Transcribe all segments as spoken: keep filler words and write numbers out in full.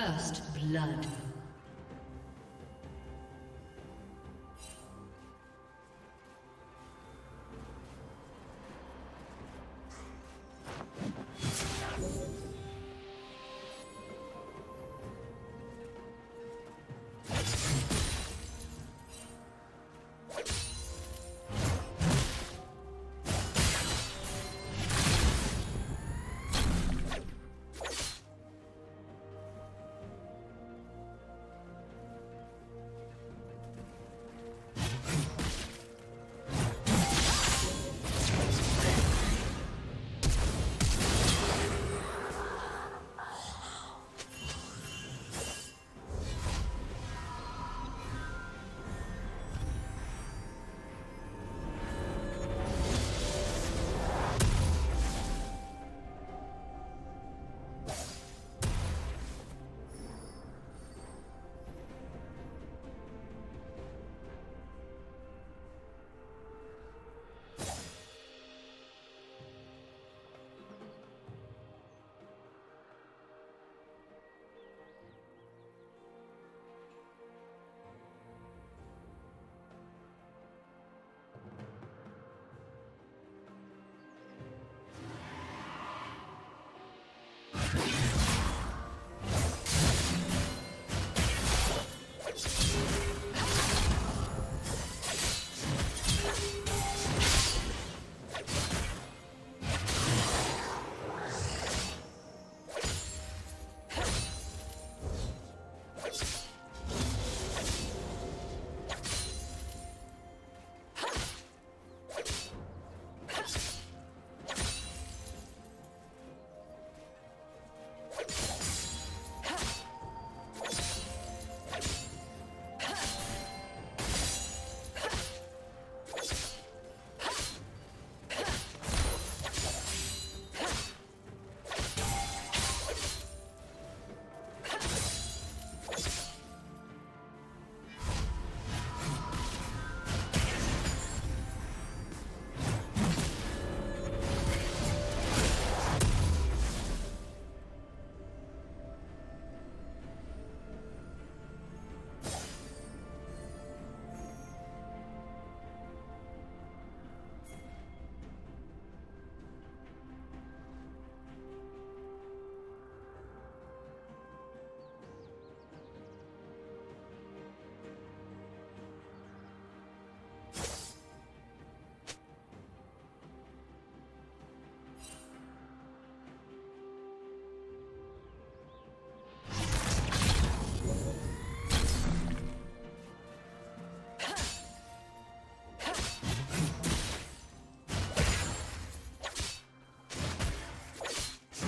First blood.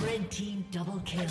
Red team double kill.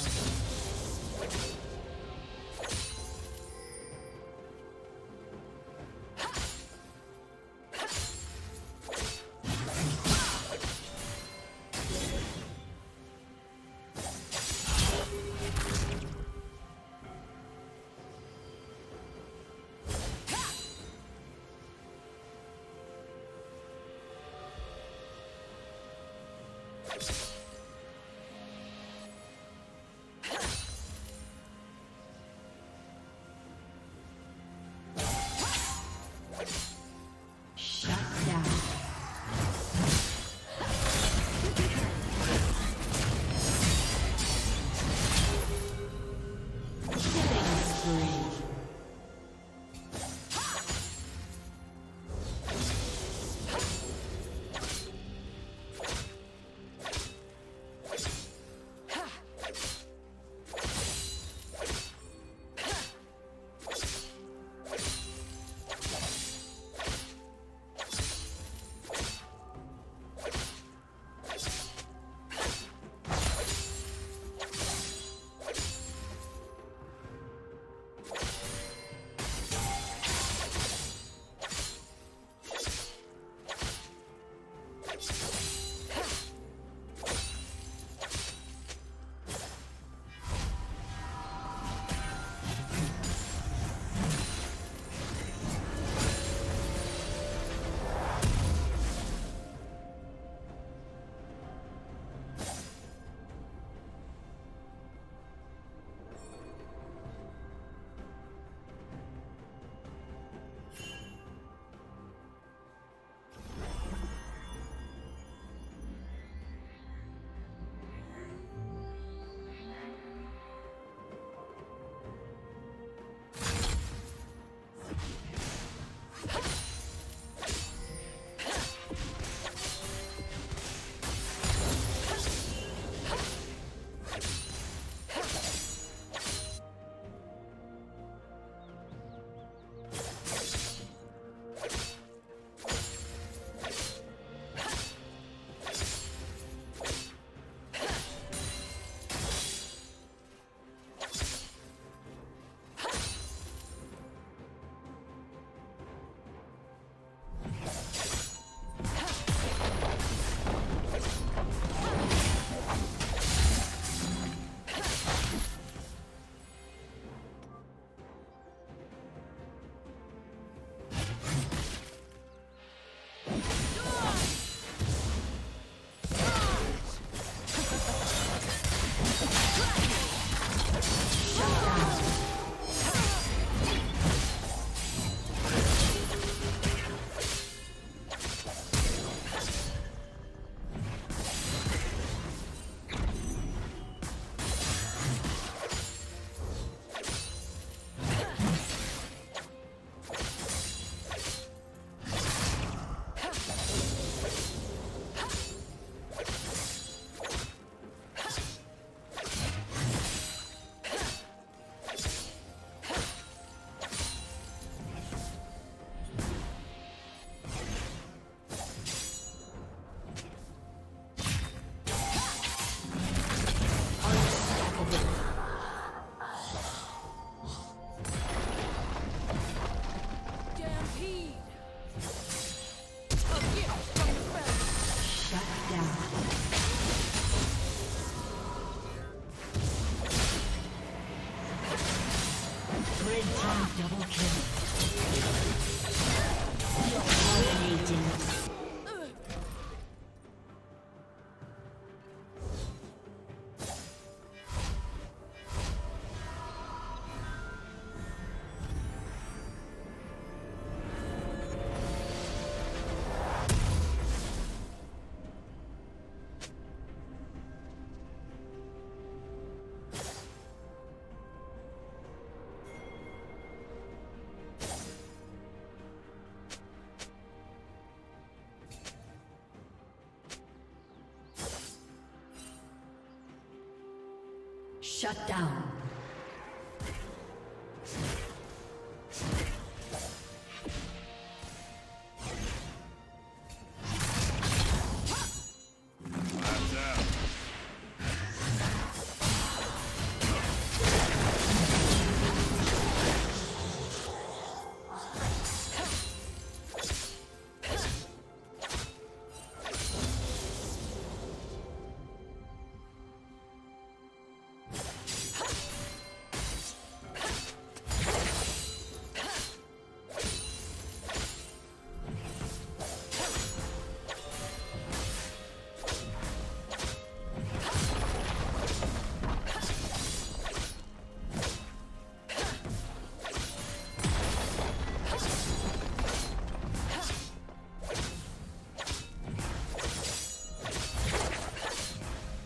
Shut down.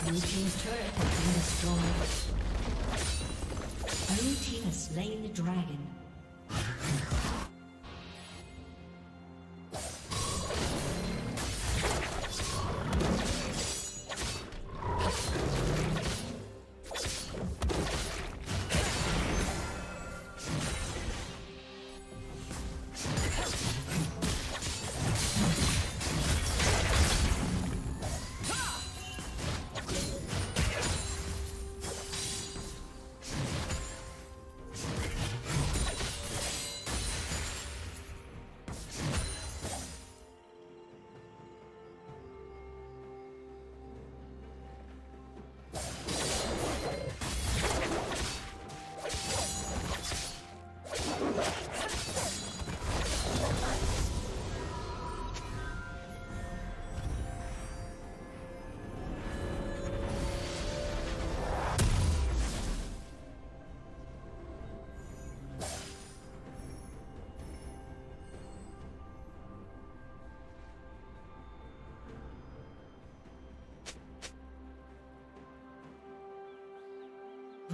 Blue team's turret has been destroyed. Blue team has slain the dragon.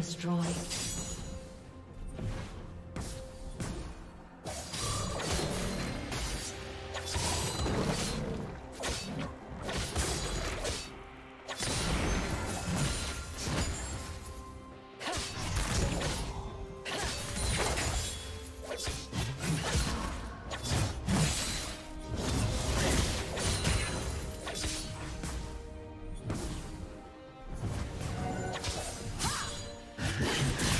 Destroyed. Let's go.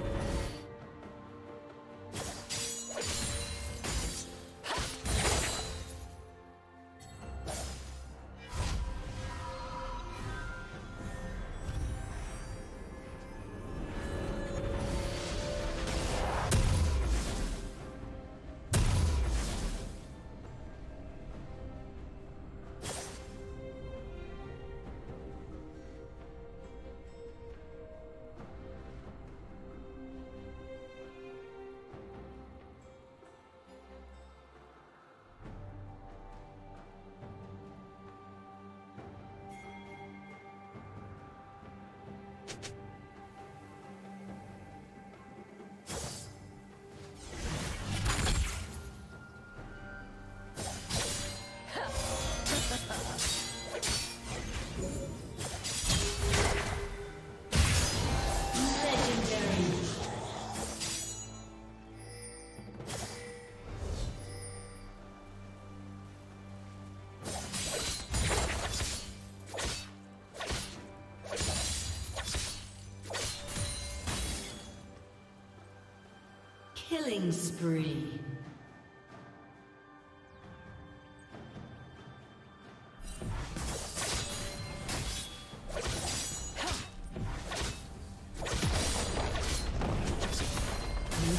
Killing spree.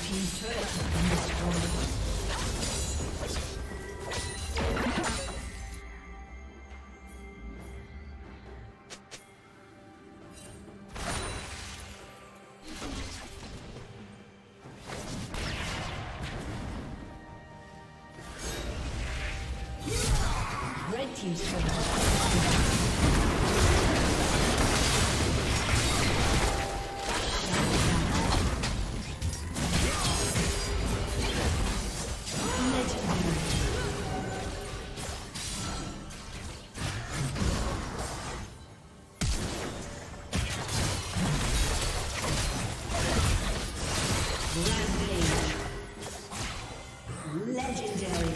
Team's turret Legendary. Legendary.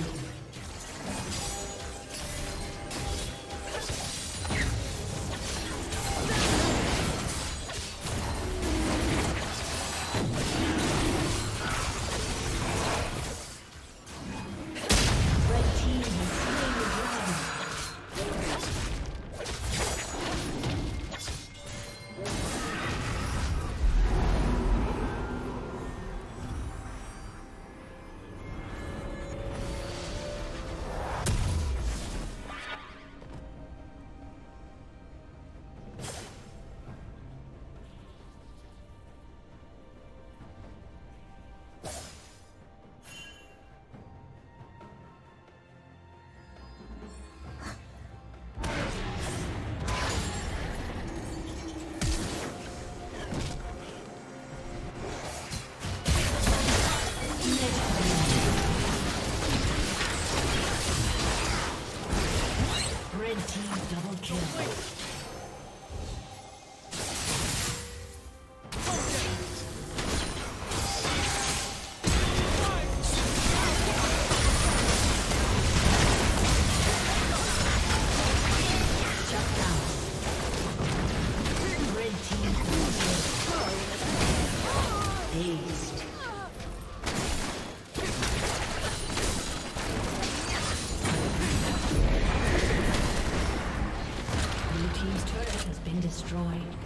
Destroyed.